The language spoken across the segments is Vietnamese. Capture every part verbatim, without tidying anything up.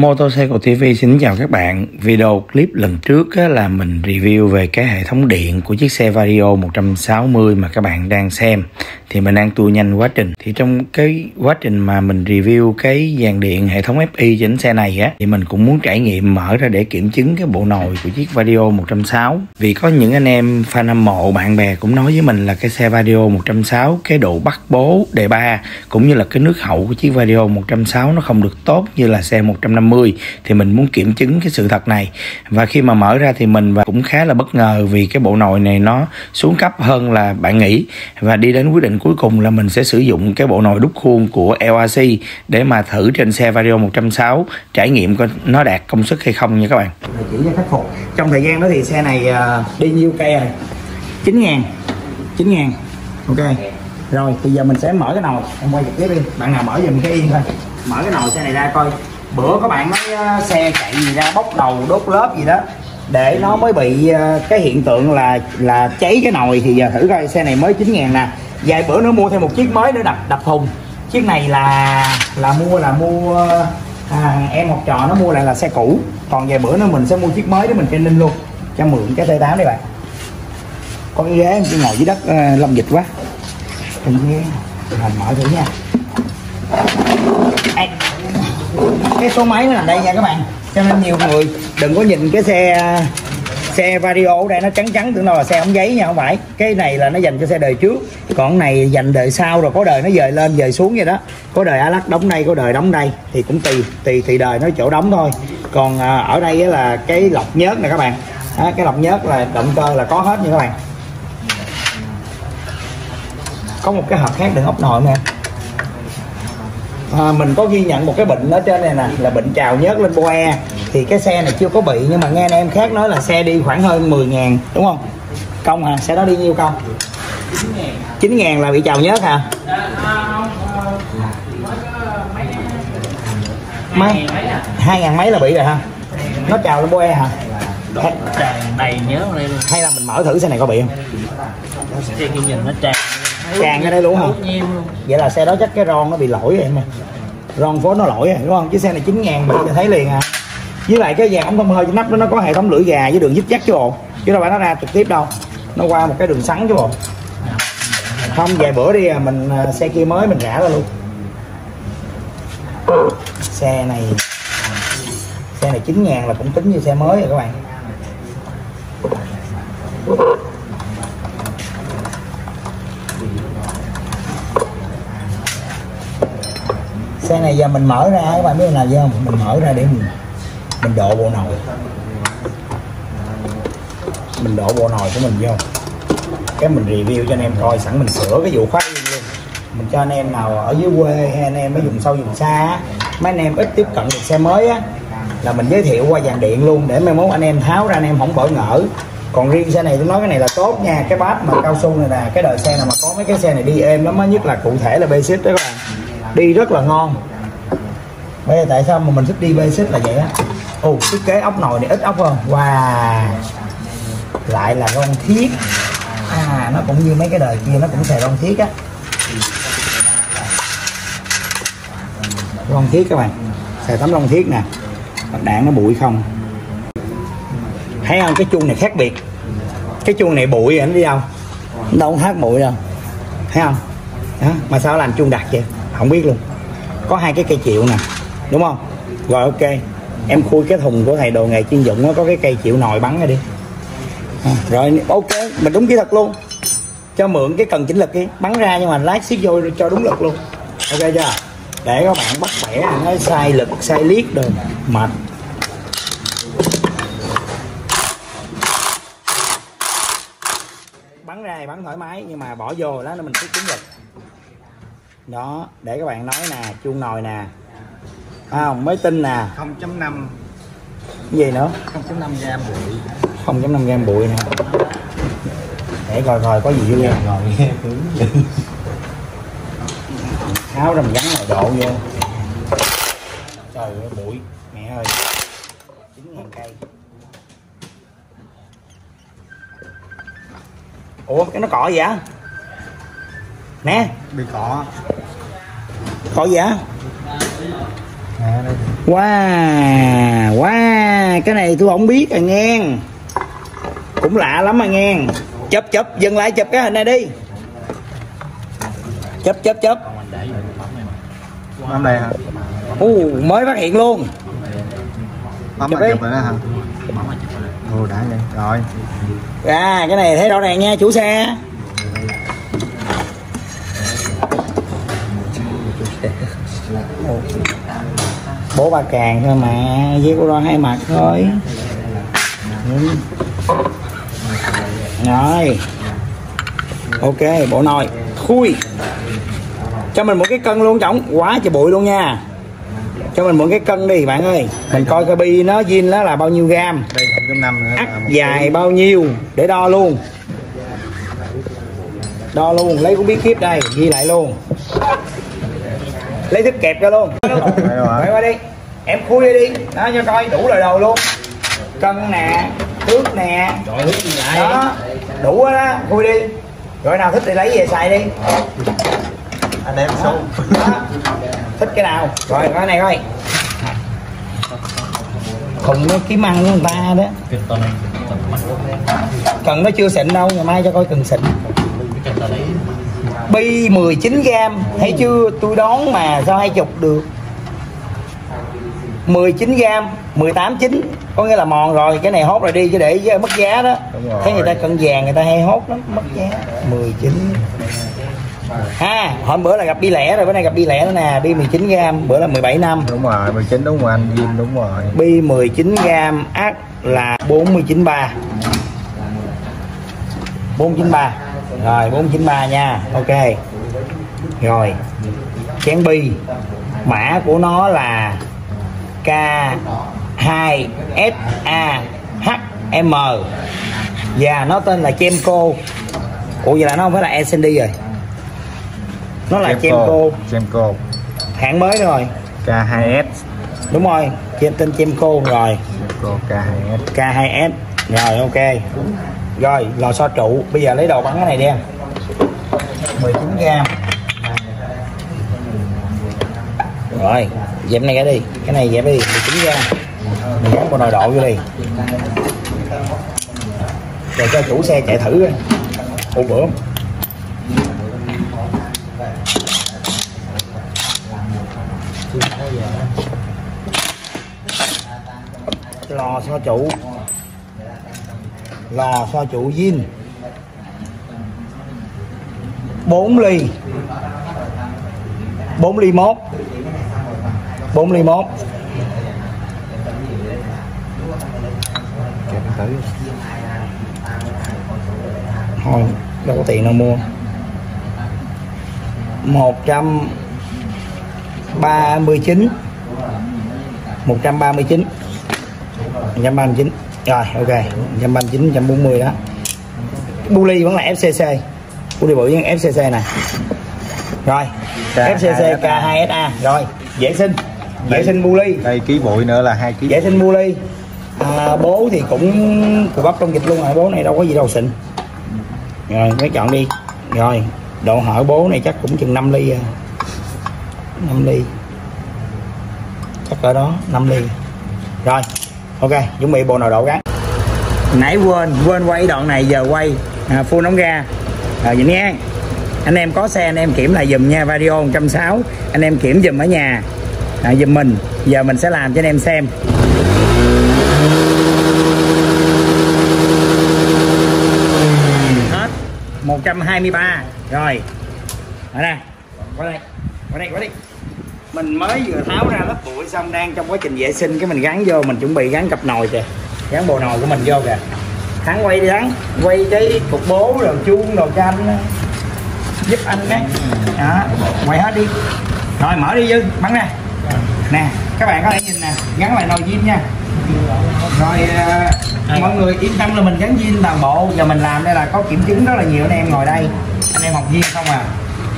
Motorcycles ti vi xin chào các bạn. Video clip lần trước á, là mình review về cái hệ thống điện của chiếc xe Vario một trăm sáu mươi mà các bạn đang xem. Thì mình đang tua nhanh quá trình. Thì trong cái quá trình mà mình review cái dàn điện hệ thống ép i trên xe này á, thì mình cũng muốn trải nghiệm mở ra để kiểm chứng cái bộ nồi của chiếc Vario một trăm sáu mươi. Vì có những anh em fan hâm mộ, bạn bè cũng nói với mình là cái xe Vario một trăm sáu mươi cái độ bắt bố đề ba cũng như là cái nước hậu của chiếc Vario một trăm sáu mươi nó không được tốt như là xe một trăm năm mươi. Thì mình muốn kiểm chứng cái sự thật này. Và khi mà mở ra thì mình và cũng khá là bất ngờ vì cái bộ nồi này nó xuống cấp hơn là bạn nghĩ. Và đi đến quyết định cuối cùng là mình sẽ sử dụng cái bộ nồi đúc khuôn của lờ rờ xê để mà thử trên xe Vario một trăm sáu mươi, trải nghiệm coi nó đạt công suất hay không nha các bạn. Chỉ cho khắc phục. Trong thời gian đó thì xe này đi nhiêu cây rồi? chín ngàn. Ok. Rồi, bây giờ mình sẽ mở cái nồi. Em quay trực tiếp đi. Bạn nào mở giùm cái yên thôi. Mở cái nồi xe này ra coi. Bữa các bạn nói xe chạy gì ra bốc đầu đốt lớp gì đó, để nó mới bị cái hiện tượng là là cháy cái nồi. Thì giờ thử coi, xe này mới chín ngàn nè. Vài bữa nữa mua thêm một chiếc mới nữa đập đập thùng. Chiếc này là là mua là mua à, em học trò nó mua lại là xe cũ. Còn vài bữa nữa mình sẽ mua chiếc mới để mình training ninh luôn. Cho mượn cái tê tám đi bạn. Có cái ghế em ngồi dưới đất uh, lâm dịch quá. Mình mở thử nha. Ê, cái số máy nó nằm đây nha các bạn. Cho nên nhiều người đừng có nhìn cái xe xe Vario ở đây nó trắng trắng tưởng đâu là xe ống giấy nha, không phải. Cái này là nó dành cho xe đời trước, còn này dành đời sau, rồi có đời nó dời lên dời xuống vậy đó. Có đời a lắc đóng đây, có đời đóng đây, thì cũng tùy tùy thì đời nó chỗ đóng thôi. Còn à, ở đây là cái lọc nhớt nè các bạn đó, cái lọc nhớt là động cơ là có hết nha các bạn. Có một cái hộp khác đựng ốc nội nè. À, mình có ghi nhận một cái bệnh ở trên này nè là bệnh trào nhớt lên boe. Thì cái xe này chưa có bị, nhưng mà nghe anh em khác nói là xe đi khoảng hơn mười ngàn đúng không? Công hả? À, xe đó đi nhiêu công? chín ngàn là bị trào nhớt hả? Mấy? hai ngàn mấy là bị rồi hả? Nó trào lên boe hả? Đầy nhớ lên. Hay là mình mở thử xe này có bị không? Xe kia nhìn nó tràn tràn ở đây luôn hả? Vậy là xe đó chắc cái ron nó bị lỗi rồi em à. Ron phố nó lỗi rồi đúng không? Chứ xe này chín ngàn mình thấy liền à. Với lại cái dàn ống thông hơi trên nắp đó nó có hệ thống lưỡi gà với đường dít dắt chứ bộ, chứ đâu phải nó ra trực tiếp đâu, nó qua một cái đường sắn chứ bộ. Không, vài bữa đi à, mình xe kia mới mình rã ra luôn. Xe này xe này chín ngàn là cũng tính như xe mới rồi các bạn. Xe này giờ mình mở ra các bạn biết làm gì không? Mình mở ra để mình mình độ bộ nồi, mình độ bộ nồi của mình vô, cái mình review cho anh em coi, sẵn mình sửa cái vụ khóa yên luôn. Mình cho anh em nào ở dưới quê hay anh em ở vùng sâu vùng xa, mấy anh em ít tiếp cận được xe mới á, là mình giới thiệu qua dàn điện luôn, để mai mốt anh em tháo ra anh em không bỡ ngỡ. Còn riêng xe này tôi nói cái này là tốt nha, cái bát mà cao su này nè, cái đời xe nào mà có mấy cái xe này đi êm lắm á, nhất là cụ thể là bê xê đó các bạn, đi rất là ngon. Bây giờ tại sao mà mình thích đi bê xê là vậy á? Ồ, oh, thiết kế ốc nồi này ít ốc hơn. Wow, lại là ron thiết. À, nó cũng như mấy cái đời kia, nó cũng xài ron thiết á. Ron thiết các bạn, xài tấm ron thiết nè. Đạn nó bụi không? Thấy không, cái chuông này khác biệt. Cái chuông này bụi ảnh đi đâu? Đâu không hát bụi đâu. Thấy không? Đó, mà sao làm chuông đặc vậy? Không biết luôn. Có hai cái cây chịu nè, đúng không? Rồi ok. Em khui cái thùng của thầy đồ nghề chuyên dụng đó, có cái cây chịu nồi bắn ra đi. À, rồi ok, mình đúng kỹ thuật luôn. Cho mượn cái cần chỉnh lực đi, bắn ra nhưng mà lát xíu vô cho đúng lực luôn. Ok chưa? Để các bạn bắt bẻ, nó sai lực, sai liếc được mệt. Bắn ra thì bắn thoải mái nhưng mà bỏ vô đó mình cứ chỉnh lực. Đó, để các bạn nói nè, chuông nồi nè. À, mới tin nè. không chấm năm. Cái gì nữa? không chấm năm gam bụi. không chấm năm gam bụi nè. Để coi coi có gì vô nha. Rồi nghe tướng. Tháo ra mình gắn lại độ vô. Trời ơi bụi, mẹ ơi. chín ngàn cây. Ủa, cái nó cỏ gì á? Nè, bị cỏ. Cỏ gì á? Wow, wow, cái này tôi không biết à nghe. Cũng lạ lắm à nghe. Chụp chụp, dừng lại chụp cái hình này đi. Chụp chụp chụp. Hôm nay hả? Uh, mới phát hiện luôn. Chụp chụp chụp rồi đó hả? Ừ, đã vậy. Rồi. À, cái này thấy rõ ràng nha chủ xe. Bố ba càng thôi mà, với cô lo hai mặt thôi. Ừ. Rồi. Ok, bộ nồi. Khui. Cho mình một cái cân luôn trọng, quá trời bụi luôn nha. Cho mình một cái cân đi bạn ơi. Mình coi cái bi nó zin nó là bao nhiêu gam. Ắt dài bao nhiêu để đo luôn. Đo luôn, lấy cũng biết kiếp đây, ghi lại luôn. Lấy thức kẹp ra luôn. Mày qua đi. Em khui đi. Đó cho coi đủ lời đầu luôn. Cân nè, thước nè. Đó, đủ hết á, khui đi. Rồi nào thích thì lấy về xài đi. Anh em xấu. Thích cái nào? Rồi cái này coi. Khùng nó kiếm ăn của người ta đó. Cần nó chưa xịn đâu, ngày mai cho coi cần xịn. Bi mười chín gam, thấy chưa? Tôi đoán mà sao hai mươi được. mười chín gam, mười tám chín, có nghĩa là mòn rồi, cái này hốt rồi đi chứ để mất giá đó. Thấy người ta cận vàng người ta hay hốt lắm, mất giá. mười chín. Ha, hôm bữa là gặp bi lẻ rồi, bữa nay gặp bi lẻ nữa nè, bi mười chín gam, bữa là mười bảy năm. Đúng rồi, mười chín đúng rồi anh Diêm, đúng rồi. Bi mười chín gam ắt là bốn mươi chín ba. bốn chín ba. Rồi bốn chín ba nha, ok. Rồi chén bi, mã của nó là K hai S A H M và nó tên là Chemco. Ủa vậy là nó không phải là ét en đê rồi, nó là Chemco. Chemco hãng mới rồi. K hai S đúng rồi, tên Chemco rồi. Chemco K hai S. K hai S rồi, ok. Rồi lò xo trụ, bây giờ lấy đồ bắn cái này đi em. Mười chín gam rồi, dẹp này ra đi, cái này dẹp đi. Mười chín gam mình gắn vào nồi độ vô đi rồi cho chủ xe chạy thử. Ô bữa lò xo trụ, lò xo trụ zin bốn ly, bốn ly một, bốn ly một. Thôi đâu có tiền đâu mua. Một trăm ba mươi chín, một trăm ba mươi chín, một trăm ba mươi chín. Rồi ok, một trăm ba mươi chín, một trăm bốn mươi đó. Bu ly vẫn là ép xê xê. Bu ly bự với ép xê xê nè. Rồi, ép xê xê K hai S A. Rồi, vệ sinh. Vệ sinh bu ly. Đây ký bụi nữa là hai ký. Vệ sinh bu ly. À, bố thì cũng cùi bắp trong vịt luôn rồi, bố này đâu có gì đâu xịn. Rồi, mới chọn đi. Rồi, độ hở bố này chắc cũng chừng năm ly à. năm ly. Chắc ở đó, năm ly. Rồi. Ok, chuẩn bị bộ nồi đậu gắn. Nãy quên, quên quay đoạn này, giờ quay. à, Phun ống ga. Rồi nhìn nha. Anh em có xe anh em kiểm lại giùm nha. Vario một trăm sáu mươi, anh em kiểm giùm ở nhà à, giùm mình. Giờ mình sẽ làm cho anh em xem. Hết một trăm hai mươi ba. Rồi. Ở đây. Qua đây, qua đây, qua đây. Mình mới vừa tháo ra lớp bụi xong, đang trong quá trình vệ sinh cái mình gắn vô, mình chuẩn bị gắn cặp nồi kìa, gắn bộ nồi của mình vô kìa. Thắng quay đi Thắng, quay cái cục bố rồi chuông rồi cho anh, giúp anh đấy. Đó, quay hết đi. Rồi mở đi Dư, bắn ra. Nè, các bạn có thể nhìn nè, gắn lại nồi zin nha. Rồi uh, mọi người yên tâm là mình gắn zin toàn bộ, giờ mình làm đây là có kiểm chứng rất là nhiều anh em ngồi đây, anh em học zin không à.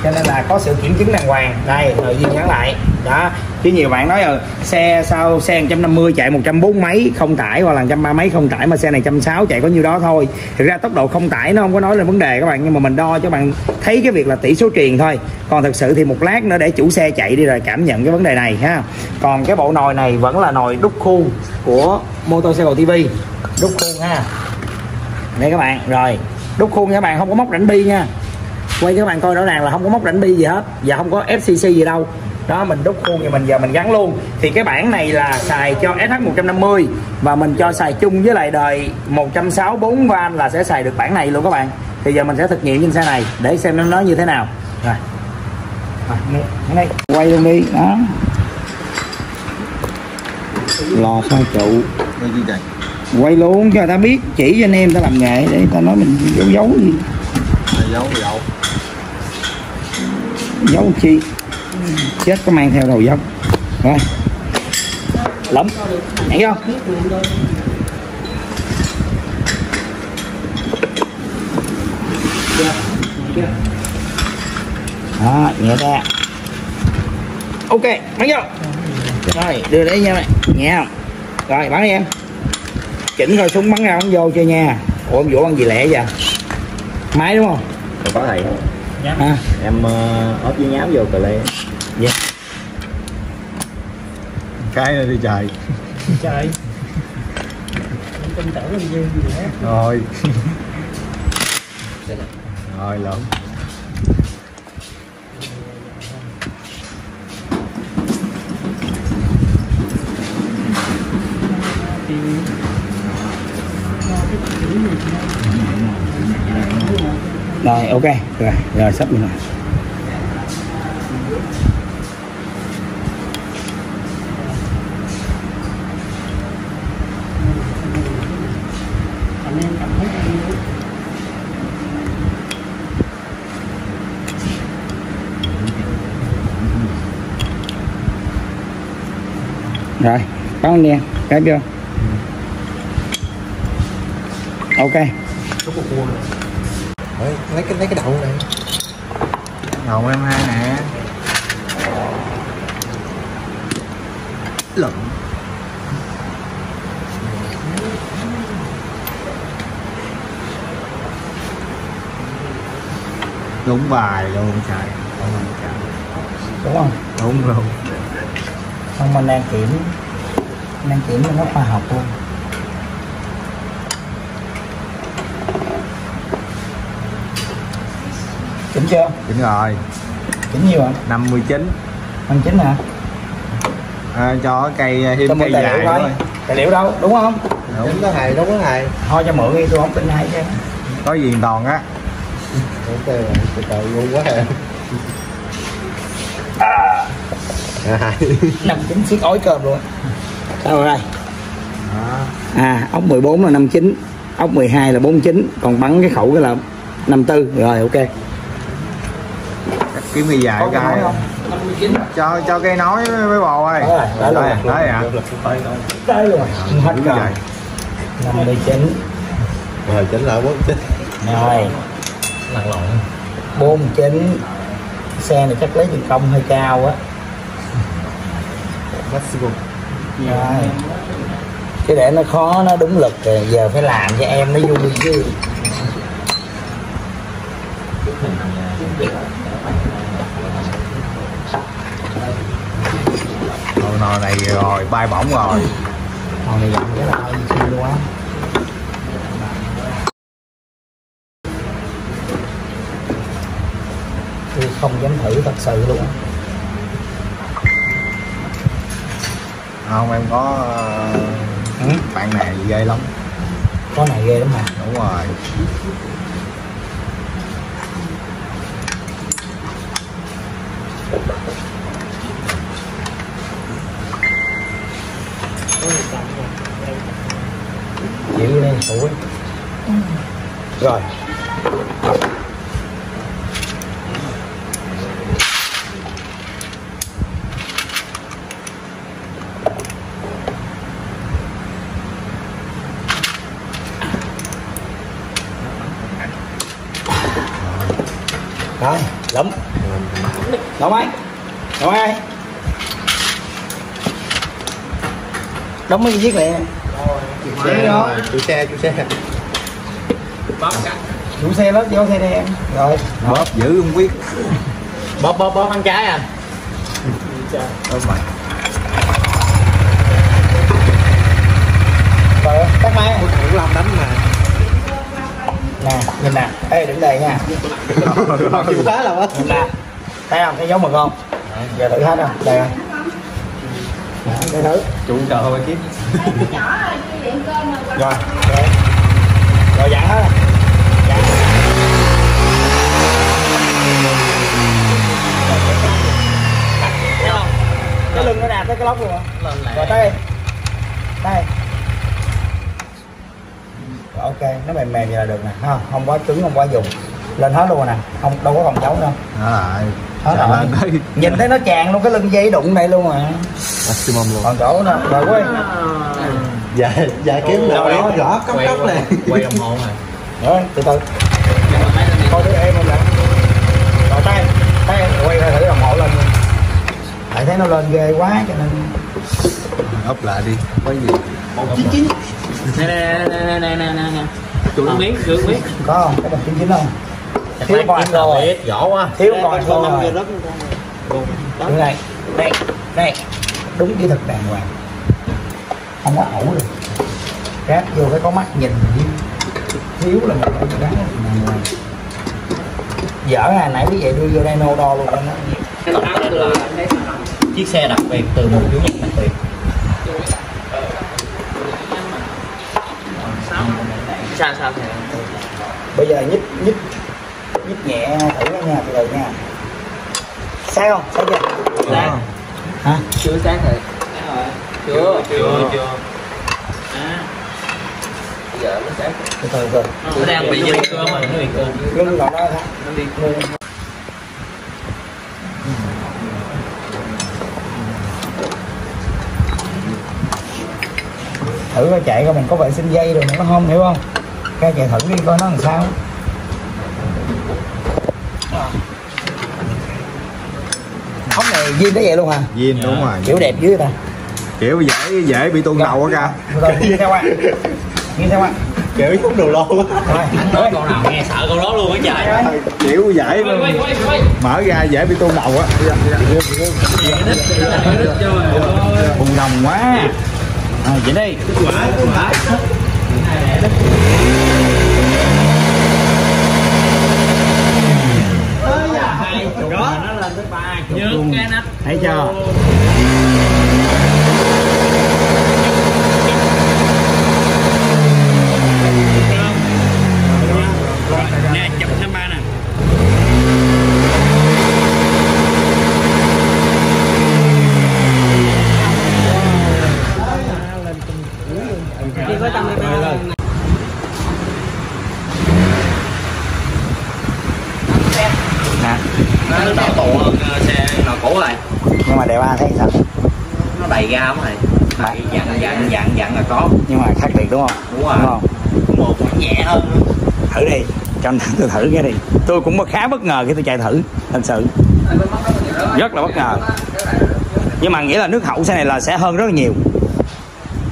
cho nên là có sự kiểm chứng đàng hoàng. Đây nội dung nhắn lại đó, chứ nhiều bạn nói ừ, xe sao xe một trăm năm mươi chạy một trăm bốn mươi mấy không tải, hoặc là một trăm ba mươi mấy không tải, mà xe này một trăm sáu mươi chạy có nhiêu đó thôi. Thực ra tốc độ không tải nó không có nói lên vấn đề các bạn, nhưng mà mình đo cho bạn thấy cái việc là tỷ số truyền thôi. Còn thực sự thì một lát nữa để chủ xe chạy đi rồi cảm nhận cái vấn đề này ha. Còn cái bộ nồi này vẫn là nồi đúc khuôn của Motorcycles ti vi, đúc khuôn ha, đây các bạn. Rồi đúc khuôn các bạn, không có móc rãnh bi nha, quay các bạn coi rõ ràng là không có móc rãnh bi gì hết và không có ép xê xê gì đâu đó. Mình đúc khuôn thì mình giờ mình gắn luôn. Thì cái bản này là xài cho ét hát một trăm năm mươi và mình cho xài chung với lại đời một trăm sáu mươi bốn van là sẽ xài được bản này luôn các bạn. Thì giờ mình sẽ thực nghiệm trên xe này để xem nó như thế nào. Rồi à, quay luôn đi đó, lò xo trụ quay luôn cho người ta biết, chỉ cho anh em ta làm nghề để ta nói mình giấu giấu gì. Giấu giấu giấu chi chết có mang theo đầu dốc rồi lắm, thấy không? Đó, nhẹ ra, ok bắn vô rồi, đưa đấy nha mày, nhẹ không? Rồi bắn đi em, chỉnh rồi súng bắn ra bắn vô chơi nha. Ủa ông Vũ ăn gì lẹ vậy? Máy đúng không? Còn có thầy không? Nhám. À. Em uh, ốp với nhám vô cà lê. Dạ. Cái này đi trời. Trời. Tin tưởng gì vậy? Rồi. Rồi lộn. Rồi ok, rồi, rồi sắp rồi. Rồi, con nè, cái vô. Ok. Lấy cái lấy cái đậu này, đậu em hai nè, lợn đúng bài luôn trời, đúng không? Đúng luôn. Không, mình đang kiểm đang kiểm cho nó khoa học luôn. Chỉnh chưa? Chỉnh rồi. Chỉnh nhiều hả? năm mươi chín. năm mươi chín hả? À, cho cái cây thêm cây dài liệu thôi. Tài liệu đâu, đúng không? Đúng. Đúng có thầy, đúng có thầy. Thôi cho mượn đi, tôi không tin hay chứ. Có gì toàn á. Ok, từ từ ngu quá hả? À. năm mươi chín xiết ói cơm luôn. Đâu rồi? À, ốc mười bốn là năm mươi chín, ốc mười hai là bốn mươi chín, còn bắn cái khẩu cái là năm mươi tư. Rồi ok. Kiếm gì dài cái cho cho cây nói với bồ ơi. Đấy rồi, đấy ạ. Đấy rồi. Hết rồi. năm mươi chín. Rồi chỉnh lại bốn mươi chín. Rồi. Lặn lộn. bốn mươi chín. Xe này chắc lấy tiền công hơi cao á. Maximum. Rồi. Chứ để nó khó nó đúng lực rồi, giờ phải làm cho em nó vui chứ. Nồi này rồi bay bổng rồi, nồi này dặn cái là hơi xưa luôn á. Tôi không dám thử thật sự luôn á. Không em có ừ? Bạn này ghê lắm, có này ghê lắm mà. Đúng rồi. Chịu lên tuổi rồi đó lắm. Đóng máy. Đóng máy. Đóng mấy cái chiếc này. Chủ xe đó. Chủ xe, chủ xe. Bóp cả. Chủ xe lớp vô xe đây em. Rồi. Bóp giữ không biết. Bóp bóp bóp ăn trái à. Bóp mày. Rồi, tắt máy. Cũng làm đánh mà. Nè, nhìn nè. Ê, đứng đây nha. Chịu phá là quá. Nè. Thấy không? Thấy dấu mực không? Đấy, giờ thử hết rồi. Đây rồi. Để thử. Chủ trời thôi kiếm. Rồi. Rồi. Rồi dặn hết rồi. Cái lưng nó đạp tới cái lóc rồi mà. Rồi tới đây. Đây. Rồi, ok, nó mềm mềm vậy là được nè, không, không quá cứng, không quá dùng. Lên hết luôn nè, không đâu có còn trống đâu. À, hết rồi. Nhìn thấy nó tràn luôn cái lưng dây đụng này luôn mà. Maximum luôn. Còn chỗ nó rồi quay. Dạ, dạ kiếm nào đó rõ cốc cốc này. Quay đồng hồ này. Rồi, từ từ. Coi đứa em lại. Rồi tay, tay quay ra thử đồng hồ lên. Tại thấy nó lên ghê quá cho nên ốp lại đi. Có gì? một chín chín. Nè nè nè nè nè nè. Tụi nó biết, tụi nó biết. Có không? Cái một chín chín không? Thiếu còn rồi. Giỏ quá. Thiếu còn rồi. Đây này. Đây. Đây. Đúng kỹ thuật đàng hoàng. Không có ẩu được. Ráp vô phải có mắt nhìn. Thiếu là một cái đắng đàng hoàng. Dở à, nãy cái vậy đưa vô đây nô đo luôn đó. Cái đó là chiếc xe đặc biệt từ một chủ nhật đặc biệt. Sao sao thì bây giờ nhích nhích nhích nhẹ thử nó nha, từ từ nha. Sao không? Sao chưa? Sáng. Hả? Chưa sáng rồi. Chưa. Chưa chưa. À. Bây giờ nó sáng. Từ từ từ. Nó đang bị dính cơm rồi, nó bị cơm. Lưng nó đó hả? Nó bị cơm. Thử coi chạy coi mình có vệ sinh dây rồi nó không, hiểu không? Cái chạy thử đi coi nó làm sao. Ống này zin nó vậy luôn hả? Zin đúng rồi. Kiểu đẹp dưới ta. Kiểu dễ dễ bị tuôn đầu quá ca. Nghe theo anh. Nghe theo anh. Kiểu cũng đồ lô quá. Rồi, anh nói câu nào nghe sợ câu đó luôn á trời. Kiểu dễ mở ra dễ bị tuôn đầu á. Bùng đồng quá. À, vậy đây. Quả, quả. Đó. Thấy chưa? Ra này mày dặn dặn dặn dặn là có nhưng mà khác biệt đúng không? Đúng rồi. Đúng không? Một nó nhẹ hơn. Thử đi, cho anh tôi thử cái đi. Tôi cũng khá bất ngờ khi tôi chạy thử, thật sự rất là bất ngờ. Nhưng mà nghĩa là nước hậu xe này là sẽ hơn rất là nhiều,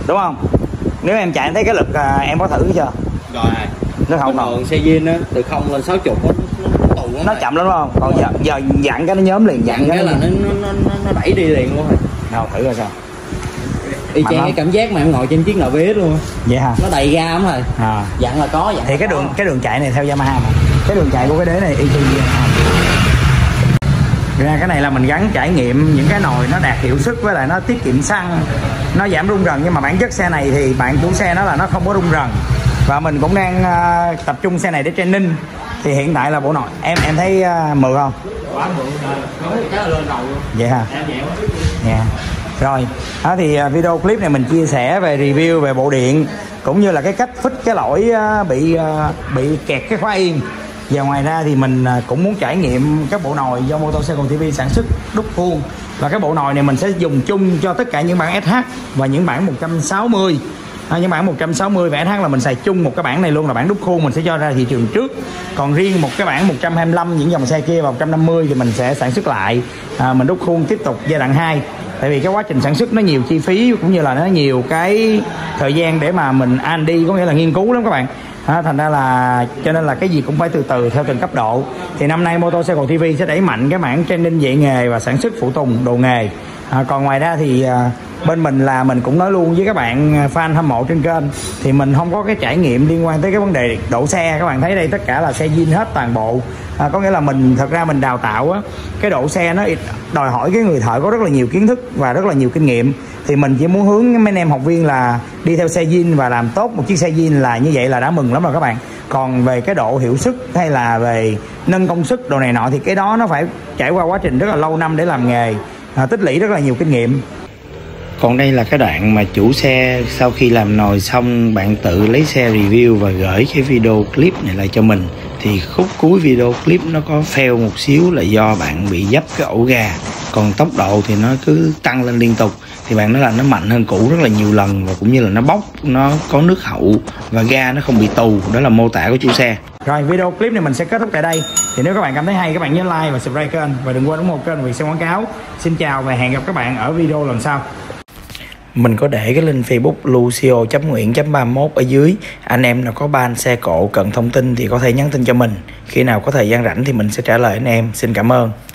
đúng không? Nếu em chạy em thấy cái lực à, em có thử chưa? Rồi. Nước hậu còn xe zin á từ không lên sáu mươi nó nó, nó, nó chậm lắm đúng không? Còn giờ, giờ dặn cái nó nhóm liền, dặn cái là nó nó nó đẩy đi liền luôn rồi. Nào thử coi sao. Y chang cái cảm giác mà em ngồi trên chiếc nợ bế luôn. Vậy hả? Nó đầy ga lắm rồi. À. Dặn là có dặn. Thì cái đường cái đường chạy này theo Yamaha mà. Cái đường chạy của cái đế này y chang Yamaha. Ra cái này là mình gắn trải nghiệm những cái nồi nó đạt hiệu suất với lại nó tiết kiệm xăng, nó giảm rung rần, nhưng mà bản chất xe này thì bạn chủ xe nó là nó không có rung rần. Và mình cũng đang uh, tập trung xe này để training. Thì hiện tại là bộ nồi em em thấy uh, mượt không? Quá mượt. Cái là lên đầu luôn. Vậy hả? Em nhẹ quá. Yeah. Rồi đó thì video clip này mình chia sẻ về review về bộ điện cũng như là cái cách fix cái lỗi bị bị kẹt cái khóa yên, và ngoài ra thì mình cũng muốn trải nghiệm các bộ nồi do Motorcycles ti vi sản xuất đúc khuôn, và cái bộ nồi này mình sẽ dùng chung cho tất cả những bản ét hát và những bản một trăm sáu mươi. À, nhưng bản một trăm sáu mươi vẽ thắng là mình xài chung một cái bản này luôn, là bản đúc khuôn mình sẽ cho ra thị trường trước. Còn riêng một cái bản một trăm hai mươi lăm, những dòng xe kia và một trăm năm mươi thì mình sẽ sản xuất lại, à, mình đúc khuôn tiếp tục giai đoạn hai. Tại vì cái quá trình sản xuất nó nhiều chi phí cũng như là nó nhiều cái thời gian để mà mình R and D, có nghĩa là nghiên cứu lắm các bạn. À, thành ra là cho nên là cái gì cũng phải từ từ theo từng cấp độ. Thì năm nay Motorcycles ti vi sẽ đẩy mạnh cái mảng training dạy nghề và sản xuất phụ tùng đồ nghề. À, còn ngoài ra thì à, bên mình là mình cũng nói luôn với các bạn fan hâm mộ trên kênh, thì mình không có cái trải nghiệm liên quan tới cái vấn đề đổ xe. Các bạn thấy đây tất cả là xe zin hết toàn bộ, à, có nghĩa là mình thật ra mình đào tạo á, cái đổ xe nó đòi hỏi cái người thợ có rất là nhiều kiến thức và rất là nhiều kinh nghiệm. Thì mình chỉ muốn hướng mấy anh em học viên là đi theo xe zin và làm tốt một chiếc xe zin là như vậy là đã mừng lắm rồi các bạn. Còn về cái độ hiệu suất hay là về nâng công suất đồ này nọ thì cái đó nó phải trải qua quá trình rất là lâu năm để làm nghề, à, tích lũy rất là nhiều kinh nghiệm. Còn đây là cái đoạn mà chủ xe sau khi làm nồi xong bạn tự lấy xe review và gửi cái video clip này lại cho mình. Thì khúc cuối video clip nó có fail một xíu là do bạn bị dấp cái ổ gà. Còn tốc độ thì nó cứ tăng lên liên tục, thì bạn nói là nó mạnh hơn cũ rất là nhiều lần, và cũng như là nó bốc, nó có nước hậu và ga nó không bị tù. Đó là mô tả của chủ xe. Rồi video clip này mình sẽ kết thúc tại đây. Thì nếu các bạn cảm thấy hay, các bạn nhớ like và subscribe kênh, và đừng quên ủng hộ kênh vì xem quảng cáo. Xin chào và hẹn gặp các bạn ở video lần sau. Mình có để cái link Facebook lucio chấm nguyễn chấm ba mốt ở dưới. Anh em nào có ban xe cộ cần thông tin thì có thể nhắn tin cho mình. Khi nào có thời gian rảnh thì mình sẽ trả lời anh em. Xin cảm ơn.